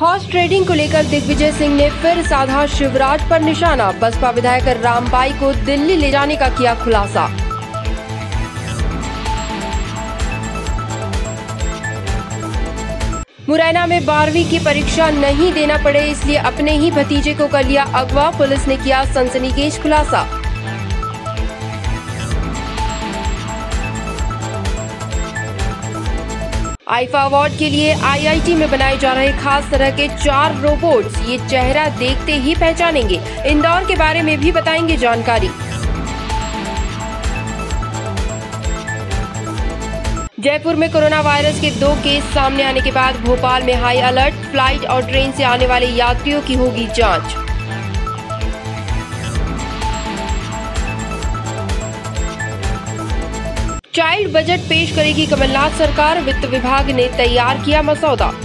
Horse trading को लेकर दिग्विजय सिंह ने फिर साधा शिवराज पर निशाना। बसपा विधायक रामबाई को दिल्ली ले जाने का किया खुलासा। मुरैना में 12वीं की परीक्षा नहीं देना पड़े इसलिए अपने ही भतीजे को कर लिया अगवा, पुलिस ने किया सनसनीखेज खुलासा। आईफा अवार्ड के लिए आईआईटी में बनाए जा रहे खास तरह के 4 रोबोट्स, ये चेहरा देखते ही पहचानेंगे। इंदौर के बारे में भी बताएंगे जानकारी। जयपुर में कोरोना वायरस के 2 केस सामने आने के बाद भोपाल में हाई अलर्ट। फ्लाइट और ट्रेन से आने वाले यात्रियों की होगी जांच। चाइल्ड बजट पेश करेगी कमलनाथ सरकार, वित्त विभाग ने तैयार किया मसौदा।